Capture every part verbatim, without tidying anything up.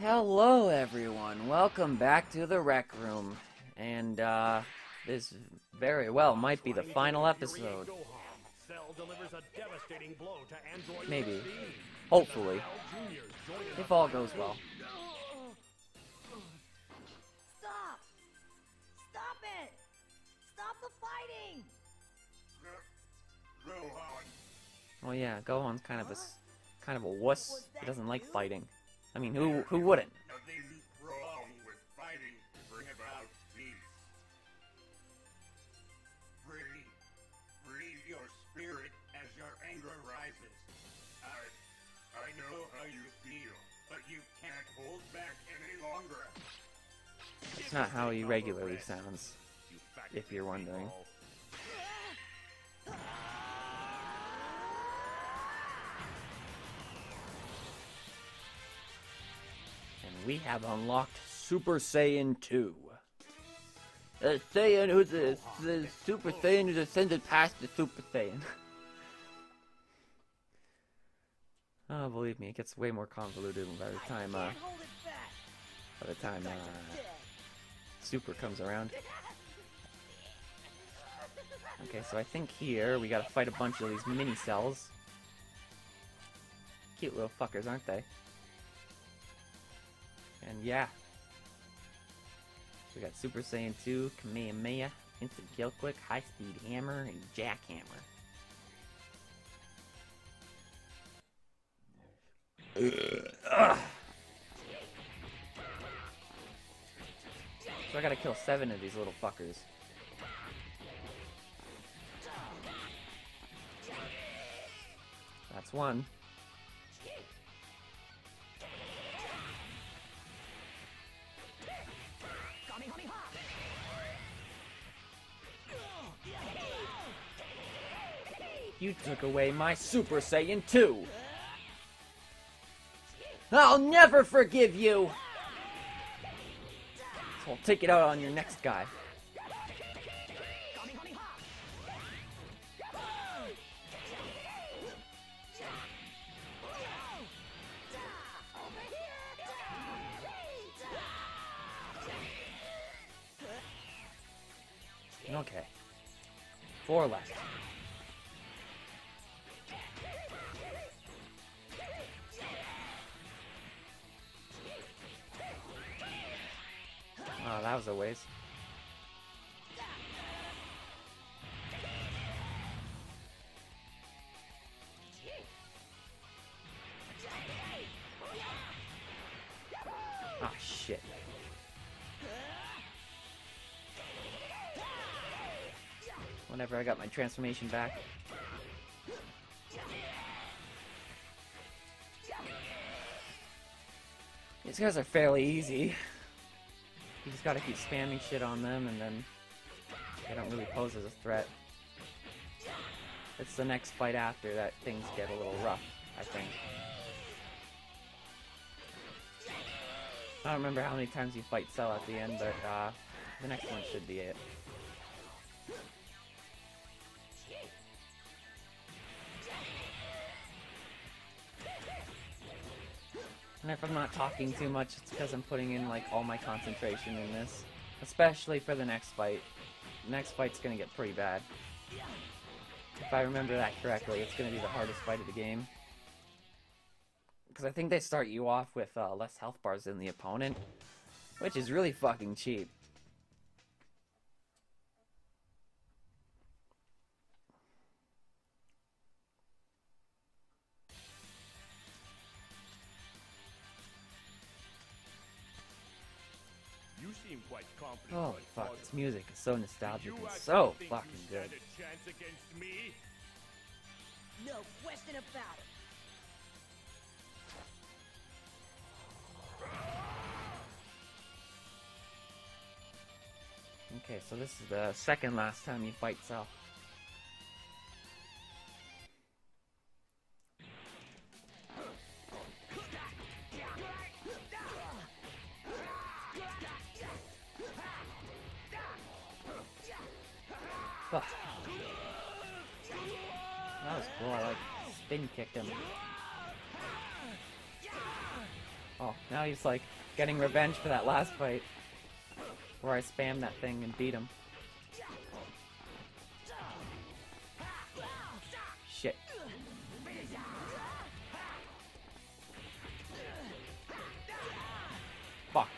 Hello everyone, welcome back to the Rec Room, and uh, this very well might be the final episode. Maybe. Hopefully. If all goes well. Stop! Stop it! Stop the fighting! Gohan. Well yeah, Gohan's kind of a, kind of a wuss. He doesn't like fighting. I mean, who who wouldn't? Nothing wrong with fighting to bring about peace. Breathe, breathe your spirit as your anger rises. I, I know how you feel, but you can't hold back any longer. It's not how he regularly sounds, if you're wondering. We have unlocked Super Saiyan two. A Saiyan who's a, a Super Saiyan who's ascended past the Super Saiyan. Oh, believe me, it gets way more convoluted by the time, uh, by the time, uh, Super comes around. Okay, so I think here we gotta fight a bunch of these mini cells. Cute little fuckers, aren't they? And yeah, we got Super Saiyan two, Kamehameha, Instant Kill Quick, High Speed Hammer, and Jackhammer. Ugh. So I gotta kill seven of these little fuckers. That's one. You took away my Super Saiyan two! I'll never forgive you! So I'll take it out on your next guy. Okay. Four left. Oh, that was a waste. Ah, shit. Whenever I got my transformation back. These guys are fairly easy. You just gotta keep spamming shit on them, and then they don't really pose as a threat. It's the next fight after that things get a little rough, I think. I don't remember how many times you fight Cell at the end, but uh, the next one should be it. And if I'm not talking too much, it's because I'm putting in, like, all my concentration in this. Especially for the next fight. The next fight's gonna get pretty bad. If I remember that correctly, it's gonna be the hardest fight of the game. Because I think they start you off with uh, less health bars than the opponent. Which is really fucking cheap. Oh fuck, this music is so nostalgic and so fucking good. No question about it. Okay, so this is the second last time you fight Cell. That was cool, I like spin kicked him. Oh, Now he's like getting revenge for that last fight where I spammed that thing and beat him. Shit. Fuck.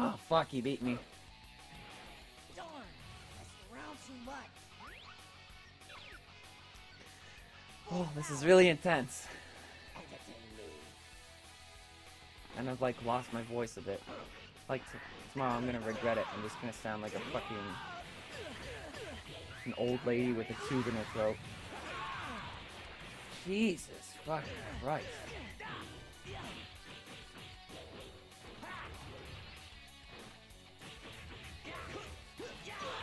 Oh, fuck, he beat me. Darn, that's around too much. Oh, this is really intense. And I've like lost my voice a bit. Like t tomorrow I'm gonna regret it. I'm just gonna sound like a fucking an old lady with a tube in her throat. Jesus fucking Christ.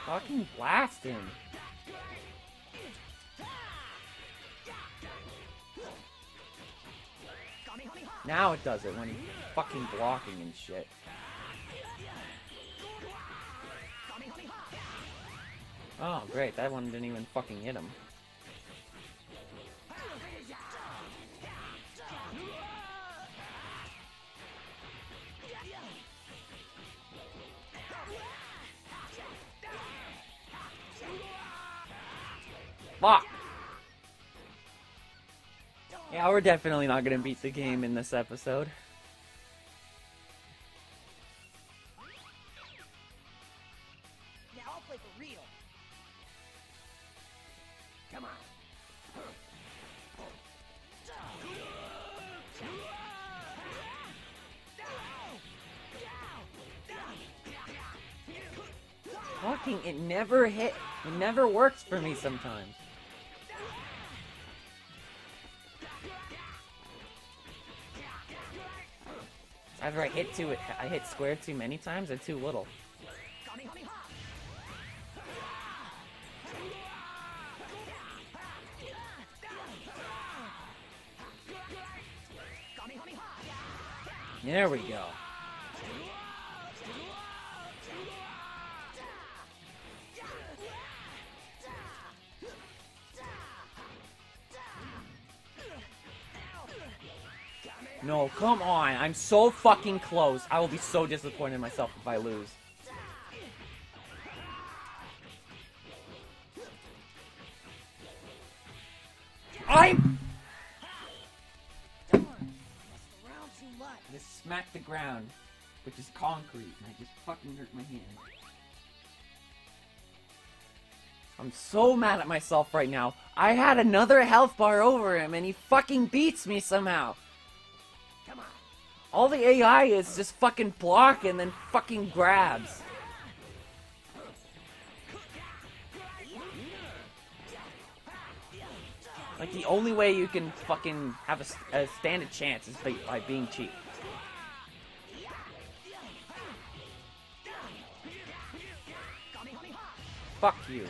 Fucking blasting. Now it does it when he's fucking blocking and shit. Oh, great. That one didn't even fucking hit him. Fuck! Yeah, we're definitely not gonna beat the game in this episode. Now I'll play for real. Come on. Fucking, it never hit. It never works for me sometimes. Either I hit too, I hit square too many times or too little. There we go. No, come on. I'm so fucking close. I will be so disappointed in myself if I lose. I'm... Darn, messed around too much. I just smacked the ground, which is concrete, and I just fucking hurt my hand. I'm so mad at myself right now. I had another health bar over him, and he fucking beats me somehow. All the A I is just fucking block and then fucking grabs. Like the only way you can fucking have a, a stand a chance is by, by being cheap. Fuck you.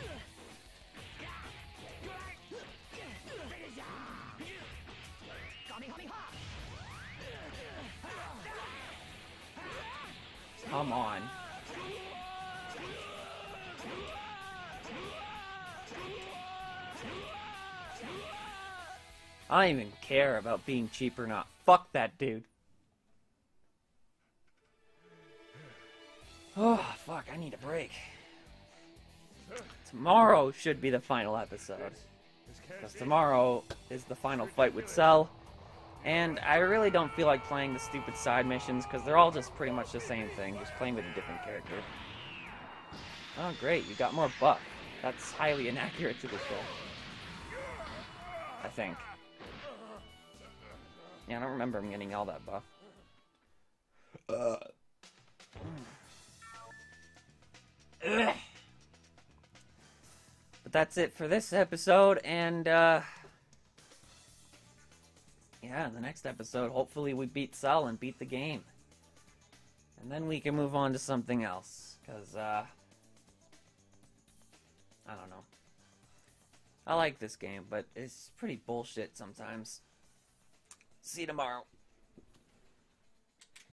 Come on. I don't even care about being cheap or not. Fuck that dude. Oh, fuck, I need a break. Tomorrow should be the final episode. Because tomorrow is the final fight with Cell. And I really don't feel like playing the stupid side missions, because they're all just pretty much the same thing, just playing with a different character. Oh great, you got more buff. That's highly inaccurate to the show. I think. Yeah, I don't remember him getting all that buff. Uh. Ugh. But that's it for this episode, and, uh... yeah, the next episode, hopefully we beat Cell and beat the game. And then we can move on to something else, because, uh, I don't know. I like this game, but it's pretty bullshit sometimes. See you tomorrow.